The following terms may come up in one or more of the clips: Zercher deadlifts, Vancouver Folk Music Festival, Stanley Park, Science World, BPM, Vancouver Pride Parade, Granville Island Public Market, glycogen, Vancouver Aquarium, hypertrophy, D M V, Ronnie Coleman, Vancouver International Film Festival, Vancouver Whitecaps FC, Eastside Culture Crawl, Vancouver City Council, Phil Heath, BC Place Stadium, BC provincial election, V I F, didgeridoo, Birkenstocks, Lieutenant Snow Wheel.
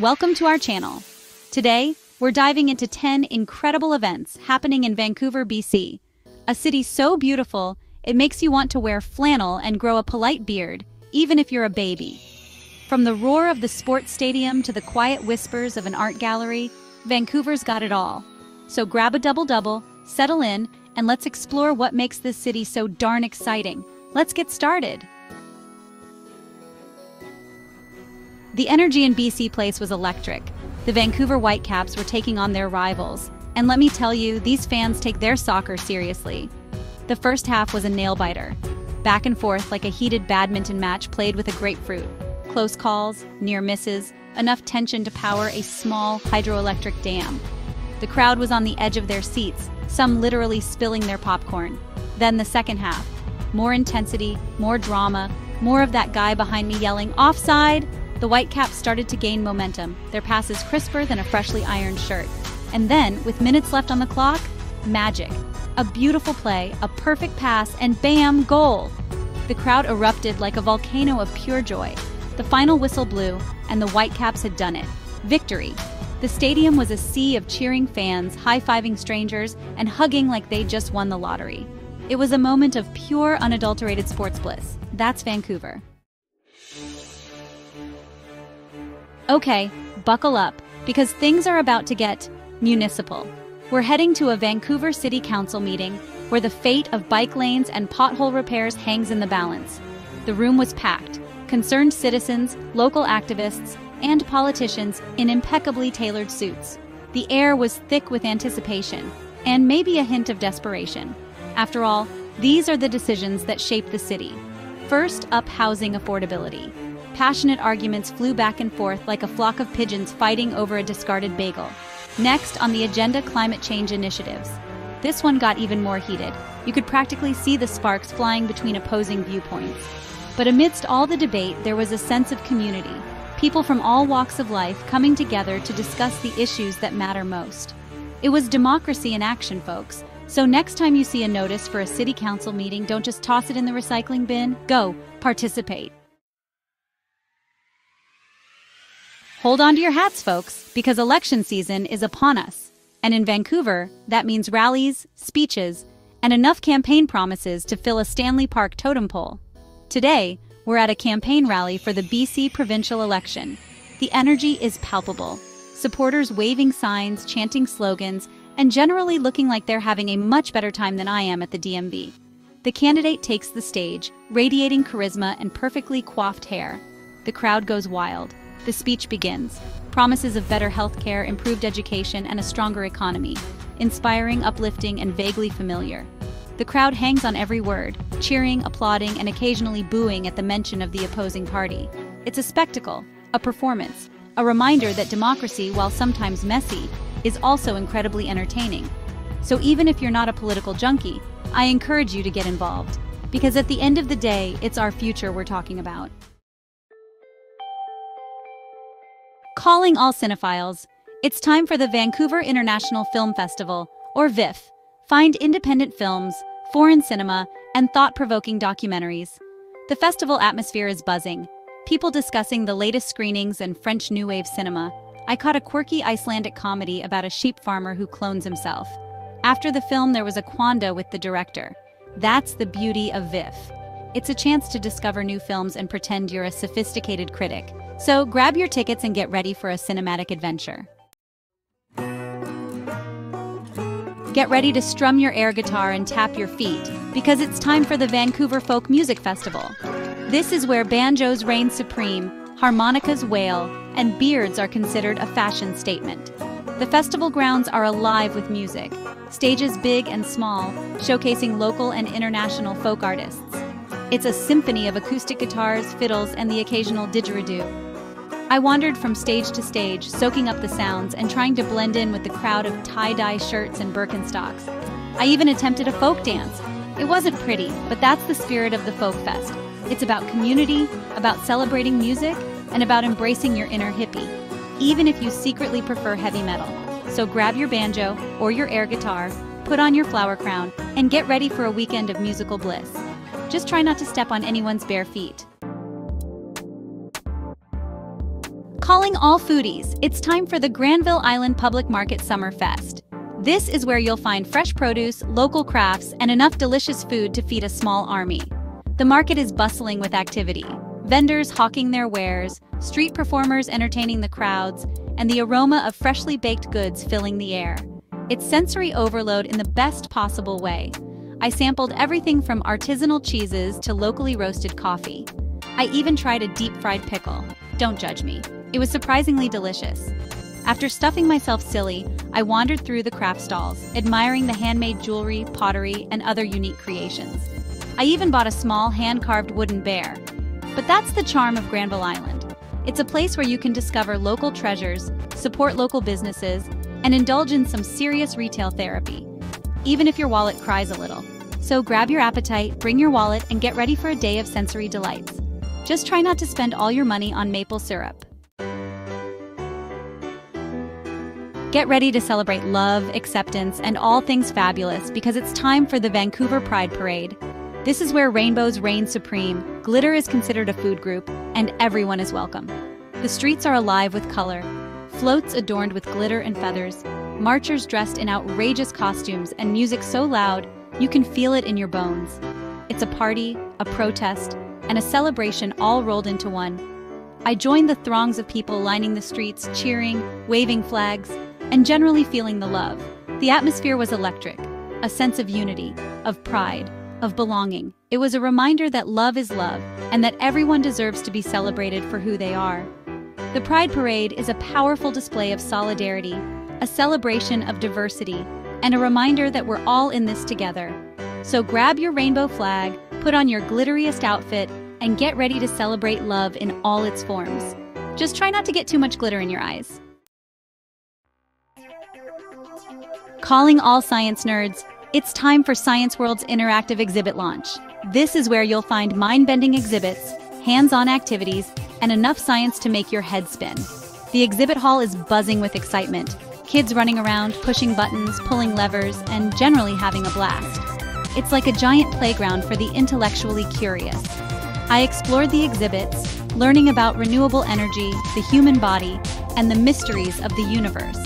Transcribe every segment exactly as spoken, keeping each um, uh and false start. Welcome to our channel. Today, we're diving into ten incredible events happening in Vancouver, B C, a city so beautiful it makes you want to wear flannel and grow a polite beard, even if you're a baby. From the roar of the sports stadium to the quiet whispers of an art gallery, Vancouver's got it all. So grab a double-double, settle in, and let's explore what makes this city so darn exciting. Let's get started. The energy in B C Place was electric. The Vancouver Whitecaps were taking on their rivals, and let me tell you, these fans take their soccer seriously. The first half was a nail-biter, back and forth like a heated badminton match played with a grapefruit. Close calls, near misses, enough tension to power a small hydroelectric dam. The crowd was on the edge of their seats, some literally spilling their popcorn. Then the second half, more intensity, more drama, more of that guy behind me yelling, "Offside!" The Whitecaps started to gain momentum, their passes crisper than a freshly ironed shirt. And then, with minutes left on the clock, magic. A beautiful play, a perfect pass, and bam, goal! The crowd erupted like a volcano of pure joy. The final whistle blew, and the Whitecaps had done it. Victory! The stadium was a sea of cheering fans, high-fiving strangers, and hugging like they just won the lottery. It was a moment of pure, unadulterated sports bliss. That's Vancouver. Okay, buckle up, because things are about to get municipal. We're heading to a Vancouver City Council meeting where the fate of bike lanes and pothole repairs hangs in the balance. The room was packed, concerned citizens, local activists, and politicians in impeccably tailored suits. The air was thick with anticipation, and maybe a hint of desperation. After all, these are the decisions that shape the city. First up, housing affordability. Passionate arguments flew back and forth like a flock of pigeons fighting over a discarded bagel. Next on the agenda, climate change initiatives. This one got even more heated. You could practically see the sparks flying between opposing viewpoints. But amidst all the debate, there was a sense of community. People from all walks of life coming together to discuss the issues that matter most. It was democracy in action, folks. So next time you see a notice for a city council meeting, don't just toss it in the recycling bin. Go, participate. Hold on to your hats, folks, because election season is upon us. And in Vancouver, that means rallies, speeches, and enough campaign promises to fill a Stanley Park totem pole. Today, we're at a campaign rally for the B C provincial election. The energy is palpable. Supporters waving signs, chanting slogans, and generally looking like they're having a much better time than I am at the D M V. The candidate takes the stage, radiating charisma and perfectly coiffed hair. The crowd goes wild. The speech begins. Promises of better healthcare, improved education, and a stronger economy. Inspiring, uplifting, and vaguely familiar. The crowd hangs on every word, cheering, applauding, and occasionally booing at the mention of the opposing party. It's a spectacle, a performance, a reminder that democracy, while sometimes messy, is also incredibly entertaining. So even if you're not a political junkie, I encourage you to get involved. Because at the end of the day, it's our future we're talking about. Calling all cinephiles, it's time for the Vancouver International Film Festival, or V I F. Find independent films, foreign cinema, and thought-provoking documentaries. The festival atmosphere is buzzing, people discussing the latest screenings and French New Wave cinema. I caught a quirky Icelandic comedy about a sheep farmer who clones himself. After the film, there was a quanda with the director. That's the beauty of V I F. It's a chance to discover new films and pretend you're a sophisticated critic. So grab your tickets and get ready for a cinematic adventure. Get ready to strum your air guitar and tap your feet, because it's time for the Vancouver Folk Music Festival. This is where banjos reign supreme, harmonicas wail, and beards are considered a fashion statement. The festival grounds are alive with music, stages big and small, showcasing local and international folk artists. It's a symphony of acoustic guitars, fiddles, and the occasional didgeridoo. I wandered from stage to stage, soaking up the sounds and trying to blend in with the crowd of tie-dye shirts and Birkenstocks. I even attempted a folk dance. It wasn't pretty, but that's the spirit of the Folk Fest. It's about community, about celebrating music, and about embracing your inner hippie, even if you secretly prefer heavy metal. So grab your banjo or your air guitar, put on your flower crown, and get ready for a weekend of musical bliss. Just try not to step on anyone's bare feet. Calling all foodies, it's time for the Granville Island Public Market Summer Fest. This is where you'll find fresh produce, local crafts, and enough delicious food to feed a small army. The market is bustling with activity. Vendors hawking their wares, street performers entertaining the crowds, and the aroma of freshly baked goods filling the air. It's sensory overload in the best possible way. I sampled everything from artisanal cheeses to locally roasted coffee. I even tried a deep-fried pickle. Don't judge me. It was surprisingly delicious. After stuffing myself silly, I wandered through the craft stalls, admiring the handmade jewelry, pottery, and other unique creations. I even bought a small hand-carved wooden bear. But that's the charm of Granville Island. It's a place where you can discover local treasures, support local businesses, and indulge in some serious retail therapy, even if your wallet cries a little. So grab your appetite, bring your wallet, and get ready for a day of sensory delights. Just try not to spend all your money on maple syrup. Get ready to celebrate love, acceptance, and all things fabulous, because it's time for the Vancouver Pride Parade. This is where rainbows reign supreme, glitter is considered a food group, and everyone is welcome. The streets are alive with color, floats adorned with glitter and feathers, marchers dressed in outrageous costumes, and music so loud you can feel it in your bones. It's a party, a protest, and a celebration all rolled into one. I joined the throngs of people lining the streets, cheering, waving flags, and generally feeling the love. The atmosphere was electric, a sense of unity, of pride, of belonging. It was a reminder that love is love and that everyone deserves to be celebrated for who they are. The Pride Parade is a powerful display of solidarity, a celebration of diversity, and a reminder that we're all in this together. So grab your rainbow flag, put on your glitteriest outfit, and get ready to celebrate love in all its forms. Just try not to get too much glitter in your eyes. Calling all science nerds, it's time for Science World's interactive exhibit launch. This is where you'll find mind-bending exhibits, hands-on activities, and enough science to make your head spin. The exhibit hall is buzzing with excitement. Kids running around, pushing buttons, pulling levers, and generally having a blast. It's like a giant playground for the intellectually curious. I explored the exhibits, learning about renewable energy, the human body, and the mysteries of the universe.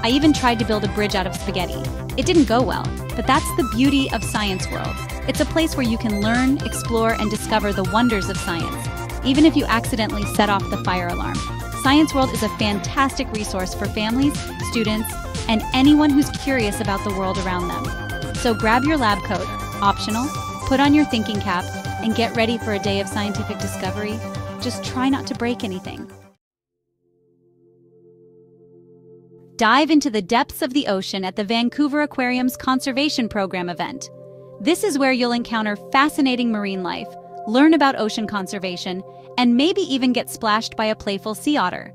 I even tried to build a bridge out of spaghetti. It didn't go well, but that's the beauty of Science World. It's a place where you can learn, explore, and discover the wonders of science, even if you accidentally set off the fire alarm. Science World is a fantastic resource for families, students, and anyone who's curious about the world around them. So grab your lab coat, optional, put on your thinking cap, and get ready for a day of scientific discovery. Just try not to break anything. Dive into the depths of the ocean at the Vancouver Aquarium's Conservation Program event. This is where you'll encounter fascinating marine life, learn about ocean conservation, and maybe even get splashed by a playful sea otter.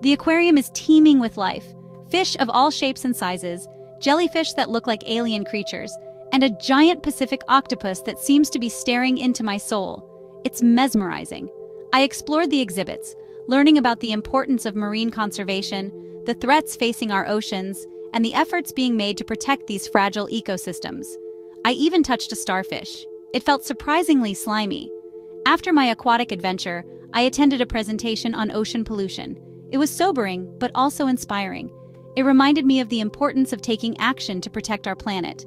The aquarium is teeming with life, fish of all shapes and sizes, jellyfish that look like alien creatures, and a giant Pacific octopus that seems to be staring into my soul. It's mesmerizing. I explored the exhibits, learning about the importance of marine conservation, the threats facing our oceans, and the efforts being made to protect these fragile ecosystems. I even touched a starfish. It felt surprisingly slimy. After my aquatic adventure, I attended a presentation on ocean pollution. It was sobering, but also inspiring. It reminded me of the importance of taking action to protect our planet.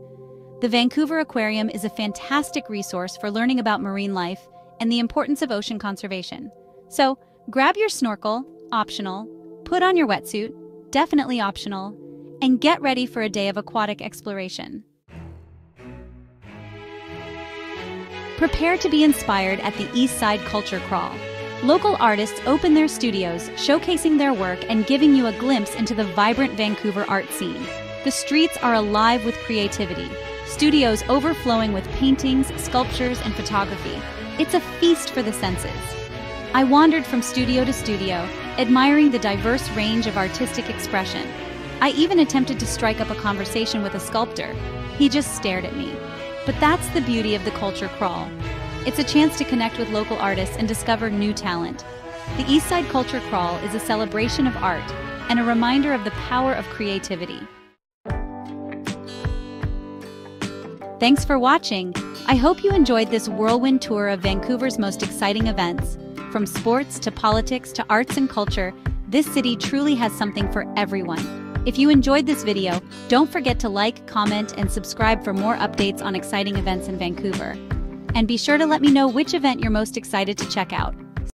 The Vancouver Aquarium is a fantastic resource for learning about marine life and the importance of ocean conservation. So, grab your snorkel, optional, put on your wetsuit, definitely optional, and get ready for a day of aquatic exploration. Prepare to be inspired at the Eastside Culture Crawl. Local artists open their studios, showcasing their work and giving you a glimpse into the vibrant Vancouver art scene. The streets are alive with creativity, studios overflowing with paintings, sculptures, and photography. It's a feast for the senses. I wandered from studio to studio, admiring the diverse range of artistic expression. I even attempted to strike up a conversation with a sculptor. He just stared at me. But that's the beauty of the Culture Crawl. It's a chance to connect with local artists and discover new talent. The Eastside Culture Crawl is a celebration of art and a reminder of the power of creativity. Thanks for watching. I hope you enjoyed this whirlwind tour of Vancouver's most exciting events. From sports to politics to arts and culture, This city truly has something for everyone. If you enjoyed this video, don't forget to like, comment, and subscribe for more updates on exciting events in Vancouver. And be sure to let me know which event you're most excited to check out.